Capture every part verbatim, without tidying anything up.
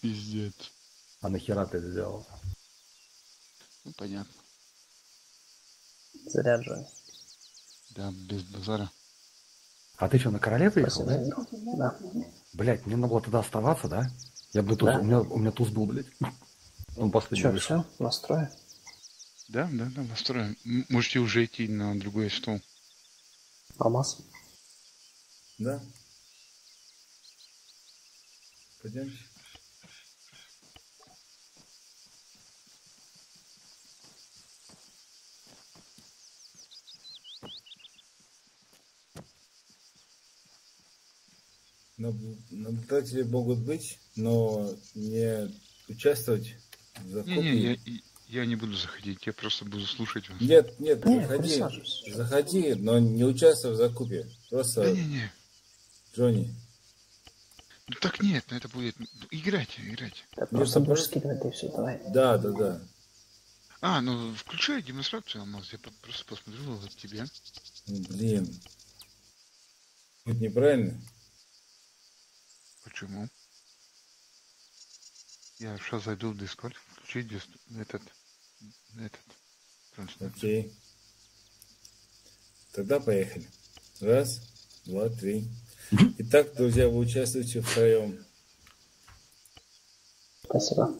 пиздец. А нахера ты сделал? Ну понятно. Заряд же. Да, без базара. А ты что, на короле приехал, да? Да. Блять, мне надо было тогда оставаться, да? Я бы туз, да. у, меня, у меня туз был, блядь. Он последний. Что, все? Настроим? Да, да, да, настроим. Можете уже идти на другой стол. Алмаз? Да. Пойдем. Наблюдатели могут быть, но не участвовать в закупке. Не, не, я, я не буду заходить, я просто буду слушать вас. Нет, нет, не, заходи, заходи, но не участвуй в закупе. Просто... Да не, не. Джонни. Ну так нет, это будет... Играйте, играйте. Да, просто будешь скидывать и все, давай. Да, да, да. А, ну включай демонстрацию, Алмаз, я просто посмотрел вот тебя. Блин. Будет неправильно. Почему? Я сейчас зайду в Discord, включи этот, этот трансляцию. Окей. Тогда поехали. Раз, два, три. Итак, друзья, вы участвуете втроем. Спасибо.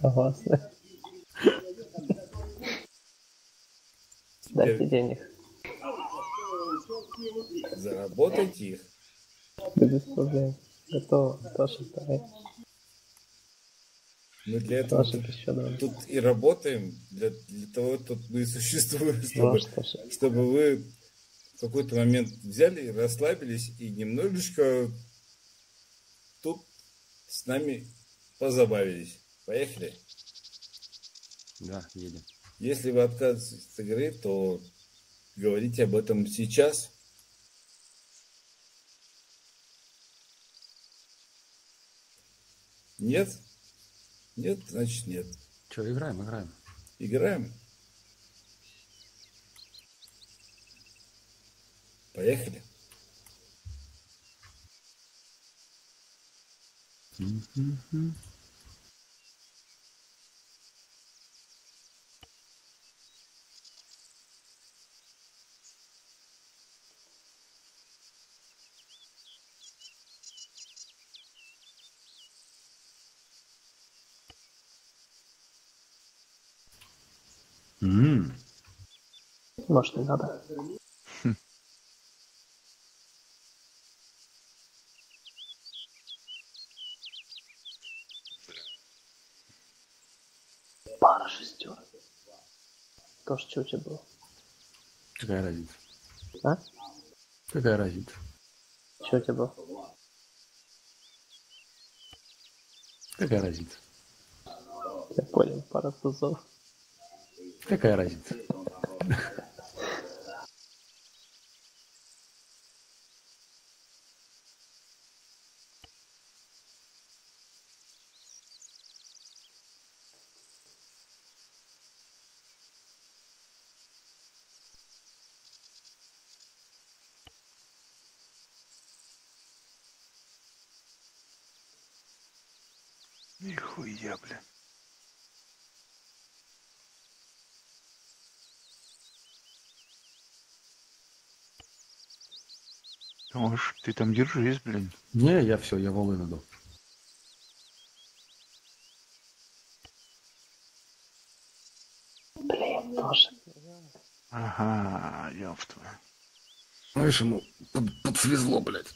Согласна. Дайте денег. Заработайте их. Без проблем. Готово. Тоша, давай. Мы для этого Тоша, тут, тут и работаем, для, для того тут мы и существуем, чтобы, чтобы вы в какой-то момент взяли, расслабились и немножечко тут с нами позабавились. Поехали. Да, едем. Если вы отказываетесь от игры, то говорите об этом сейчас. Нет? Нет, значит нет. Че, играем, играем. Играем? Поехали. Mm-hmm. Mm. Может, не надо. Хм. Пара шестерок. То, что у тебя было. Какая разница? А? Какая разница? Что у тебя было? Какая разница? Я понял, пара тузов. Какая разница? Нихуя, бля. Может, ты там держись, блин. Не, я все, я волны надул. Блин, тоже. Ага, ёпта. Знаешь, ему под, подсвезло, блядь.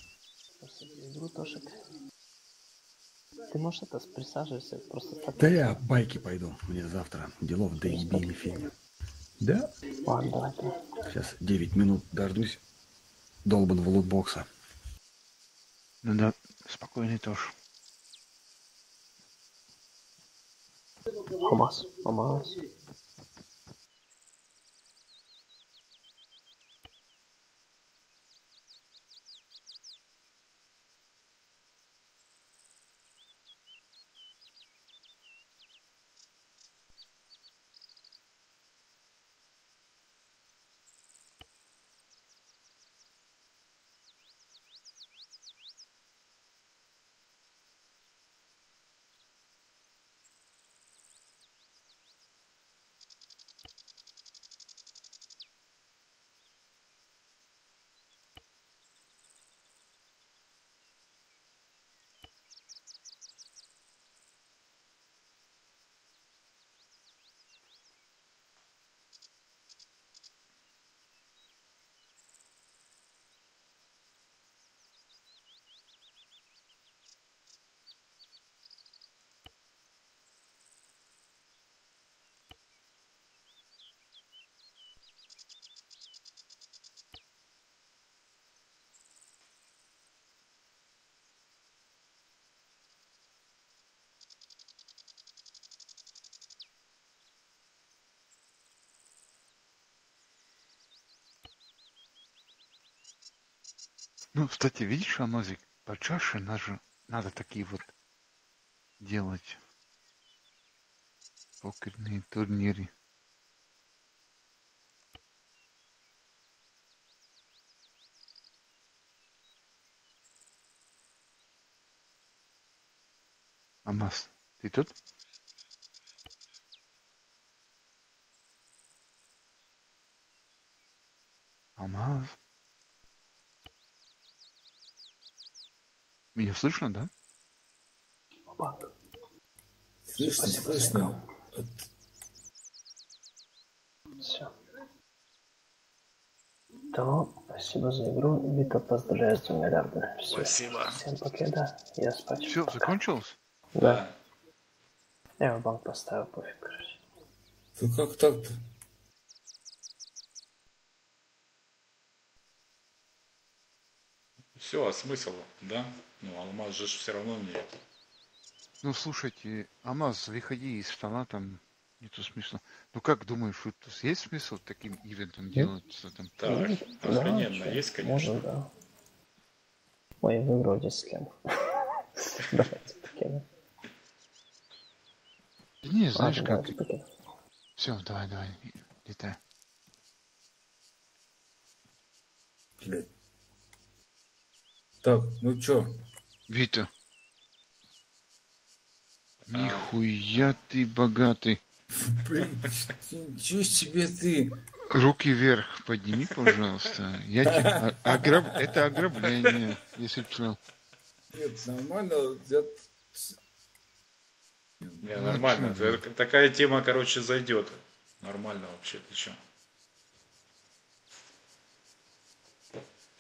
Ты можешь это присаживайся просто так. Да я байки пойду. Мне завтра делов да и били фигня. Да? Ладно, давай. Сейчас девять минут дождусь. Долбан в лутбокса. Ну да, спокойный тоже. Алмаз, алмаз. Ну, кстати, видишь, анозик, по чаше надо, надо такие вот делать покерные турниры. Амаз, ты тут? Амаз. Меня слышно, да? Слышно, слышно. Все. То, спасибо за игру. Вита, поздравляю с двумя рядами. Спасибо. Всем покеда. Я спать. Все, закончилось? Да. да. Я в банк поставил, пофиг, короче. Ты как так-то? Все, а смысл, да? Ну, алмаз же все равно мне. Ну, слушайте, Алмаз, выходи из стола, там нету смысла. Ну, как думаешь, вот, есть смысл таким ивентом делать? Что там? Так, да, охрененно, да, есть, конечно. Можно, да. Ой, вы вроде с кем. Давайте покинем. Не, знаешь как. Все, давай, давай, летай. Так, ну чё? Вита. Нихуя ты богатый. Блин, ничего себе ты. Руки вверх подними, пожалуйста. Я тебе... Ограб... Это ограбление, если чё. Нет, нормально. Я... Не, нормально. Такая тема, короче, зайдет. Нормально вообще, ты чё?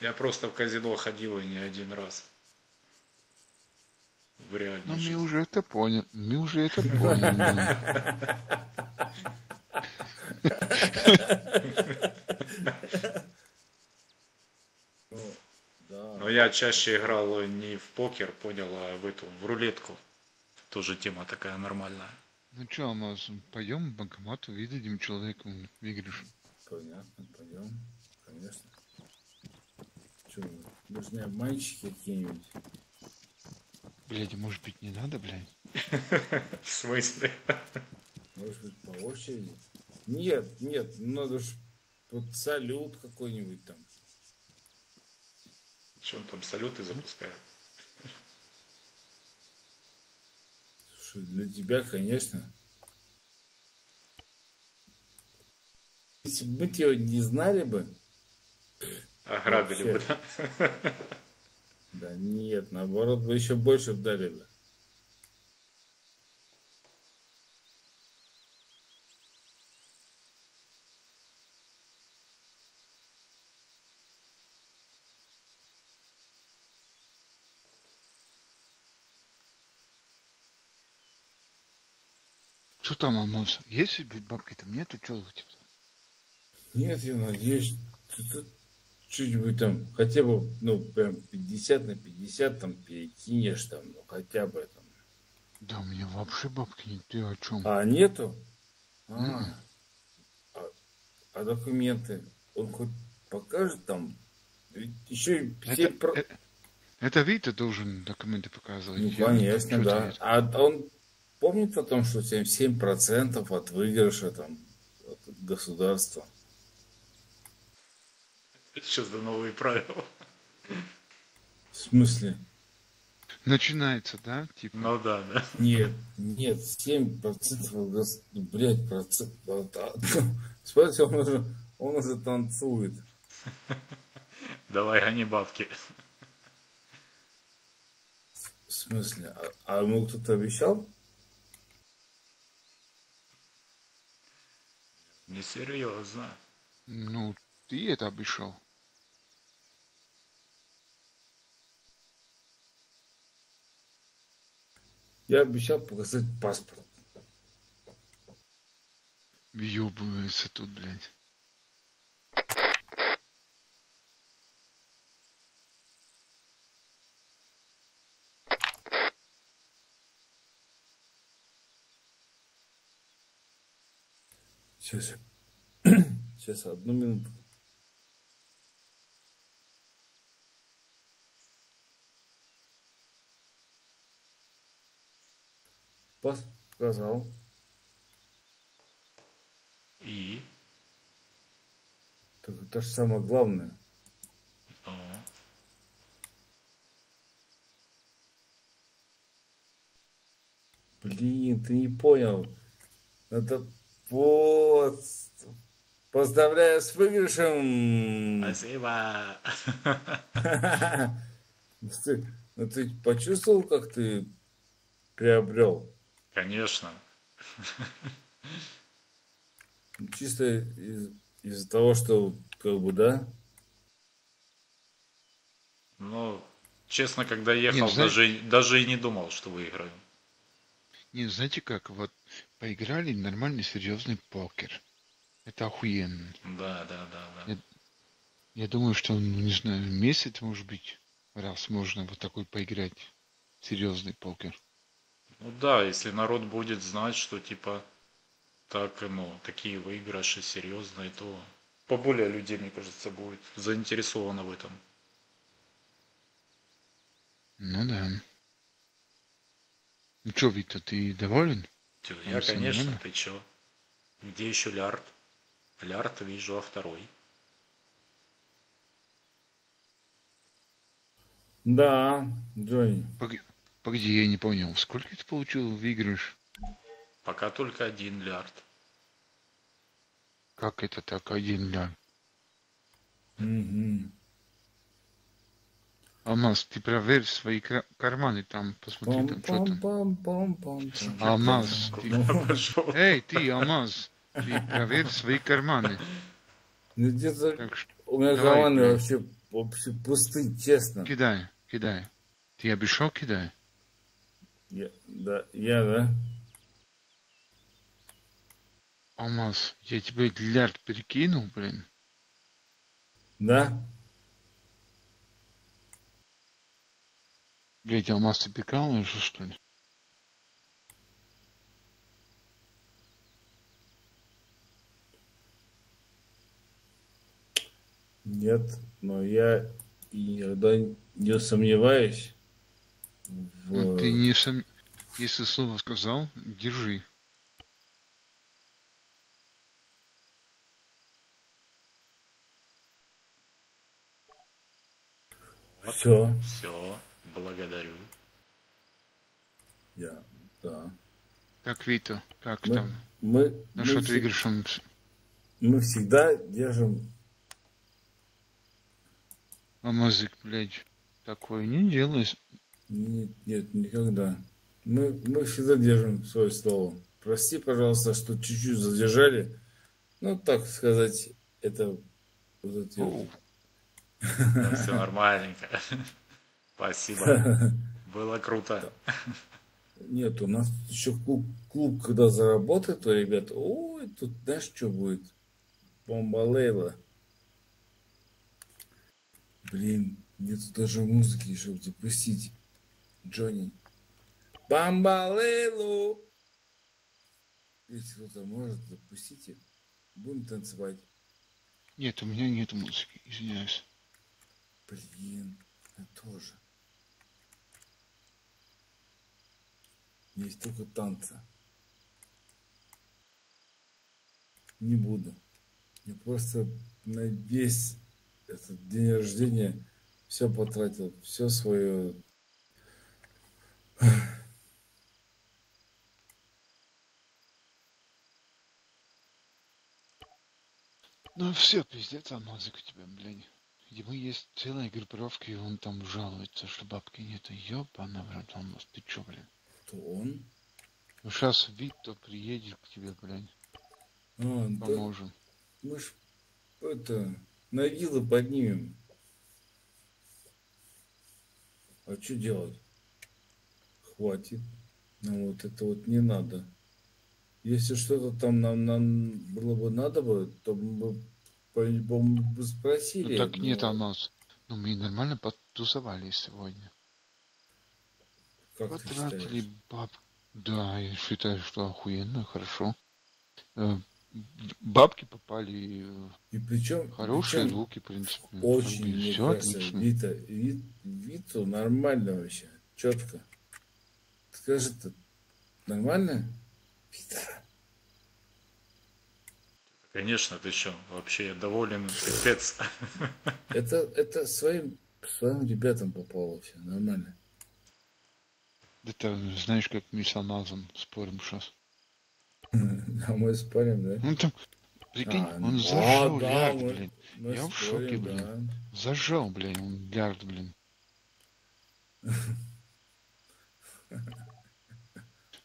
Я просто в казино ходил и не один раз. В реальности. Ну, мы уже это поняли. Мы уже это поняли. Но я чаще играл не в покер, понял, а в эту, в рулетку. Тоже тема такая нормальная. Ну что, мы пойдем к банкомату, видим человека, выиграешь. Понятно, пойдем. Конечно. Что, нужны обманщики какие-нибудь? Блядь, может быть не надо, блядь? В смысле? Может быть по очереди? Нет, нет, надо же вот салют какой-нибудь там. Что он там салюты запускает? Слушай, для тебя, конечно. Если бы мы тебя не знали бы, ограбили бы, да? Да нет, наоборот, бы еще больше вдарили. Что там, Алмаз? Есть бабки там? Нету, что у тебя? Нет, я надеюсь, что чуть-чуть там, хотя бы, ну, прям пятьдесят на пятьдесят там перекинешь там, ну, хотя бы там. Да у меня вообще бабки нет, ты о чем? А, нету? А, mm-hmm. а, а документы? Он хоть покажет там? Ведь еще это, про... это, это Вита должен документы показывать. Ну, конечно, там, да. А, а он помнит о том, что семь процентов от выигрыша там от государства? Сейчас до новые правила. В смысле? Начинается, да? Типа. Ну да, да. Нет, нет, семь процентов, блядь, процент. Смотрите, он уже, он уже танцует. Давай, гони бабки. В смысле? А, а ему кто-то обещал? Несерьезно. Ну, ты это обещал. Я обещал показать паспорт. Ёбывается тут, блядь. Сейчас. Сейчас, одну минуту. Сказал. И? Так это же самое главное. А-а-а. Блин, ты не понял. Это вот. Поздравляю с выигрышем. Спасибо. Ты, ну, ты почувствовал, как ты приобрел? Конечно. Чисто из- из-за того, что как бы, да? Ну, честно, когда ехал, Нет, знаете, даже, и- даже и не думал, что выиграю. не, знаете как, вот поиграли нормальный серьезный покер. Это охуенно. Да, да, да, да. Я, я думаю, что, ну, не знаю, месяц, может быть, раз можно вот такой поиграть. Серьезный покер. Ну да, если народ будет знать, что типа так, ну, такие выигрыши серьезные, то поболее людей, мне кажется, будет заинтересовано в этом. Ну да. Ну что, Виктор, ты доволен? Тю, Там я, все конечно, нормально? ты чё? Где еще лярд? Лярд вижу, а второй. Да, Джонни. Пог- Погоди, я не понял, сколько ты получил выигрыш? Пока только один лярд. Как это так, один лям? Мгм. Алмаз, ты проверь свои кра- карманы там, посмотри там, что там. Пам-пам-пам-пам-пам. Алмаз, ты... Куда пошел? Эй, ты, Алмаз, ты проверь свои карманы. Ну, где-то Так что у меня давай, карманы блядь, вообще, вообще пусты, честно. кидай, кидай. Ты обещал, кидай. Я, да, я, да. Алмаз, я тебе лярд перекинул, блин. Да? Блять, Алмаз, ты прикалываешься, что ли? Нет, но я и никогда не сомневаюсь Ну, ты в... не сам... Если слово сказал, держи. Вот, Все. все, благодарю. Я, да. Так, Вито, как Мы, там? мы, мы, Насчет всег- выигрышем. с- мы всегда держим. Алмазик, блядь, такое не делай. Нет, нет, никогда. Мы, мы всегда держим свое слово. Прости, пожалуйста, что чуть-чуть задержали. Ну, так сказать, это вот эти вот. Оу, Да все нормальненько. Спасибо. Было круто. Нет, у нас еще клуб, клуб когда заработает, то, ребят, ой, тут знаешь, что будет? Бомбалейла. Блин, нету даже музыки, чтобы запустить. Джонни. Бомбалейлу! Если кто-то может, запустите. Будем танцевать. нет, у меня нет музыки, извиняюсь. Блин, я тоже. Есть только танца. Не буду. Я просто на весь этот день рождения все потратил, все свое. Ну все, пиздец, Алмазик у тебя, блядь. Ему есть целая группировка, и он там жалуется, что бабки нету. Ёбана, в рот, Алмаз, ты чё, блядь? Кто он? Ну сейчас Вито приедет к тебе, блядь, А, да поможем. мы ж это могилы поднимем. А что делать? Хватит. Нам вот это вот не надо. Если что-то там нам, нам было бы надо бы, то мы бы по-любому бы Ну спросили, так нет, но Алмаз. Ну мы нормально потусовались сегодня. как ты Потратили считаешь? баб... Да, я считаю, что охуенно, хорошо. Э, Бабки попали э, И причем, хорошие причем звуки, в принципе. Там очень, мне все кажется, отлично. Вита, Ви- Виту нормально вообще, четко. Скажи-то, Нормально? Питера. Конечно, ты еще вообще доволен, пипец. Это, это своим, своим ребятам попало все, нормально. Это знаешь, как мы с Алмазом спорим сейчас. А мы спорим, да? Он там, прикинь, а, он зажал, да, лярд, мы, блин. Мы Я спорим, в шоке, блин. Да. Зажал, блин, он лярд, блин.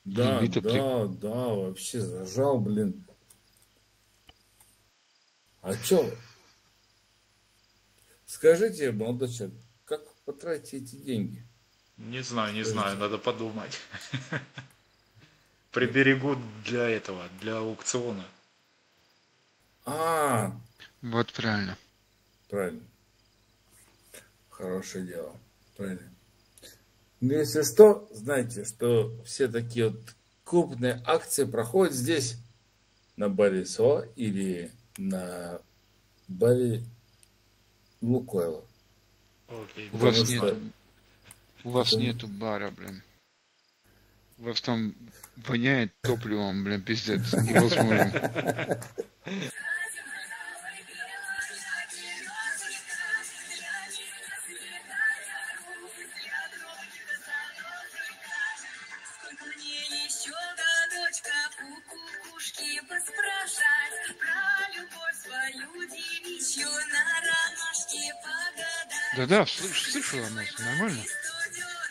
Да, да, при... да, вообще зажал, блин. А чё? Скажите, молодой человек, как потратить эти деньги? Не знаю, не Скажите. знаю, надо подумать. Приберегут для этого, для аукциона. А, вот правильно. Правильно. Хорошее дело. Правильно. Но если что, знайте, что все такие вот крупные акции проходят здесь, на Борисо или на баре Лукойла. Okay. У вас что... нет, у вас Потом... нету бара, блин. У вас там воняет топливом, блин, пиздец, невозможно. Да-да, слышу, слышу, нормально.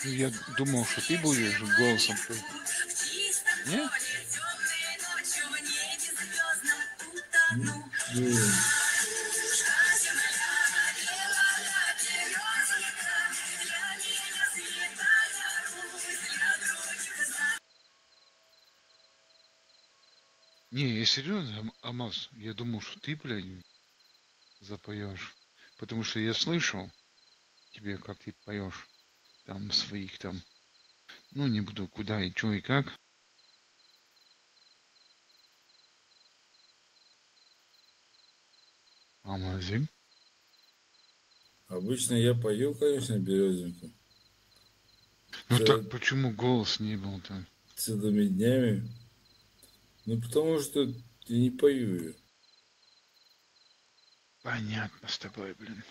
Я думал, что ты будешь голосом. Нет? Не, я серьезно, Алмаз, я думал, что ты, блядь, запоешь. Потому что я слышал тебе, как ты поешь. Там своих там. Ну не буду куда и чё и как. Амазим. Обычно я пою, конечно, березинку. Ну да, так почему голос не был там? Целыми днями. Ну потому что я не пою ее. Понятно с тобой, блин.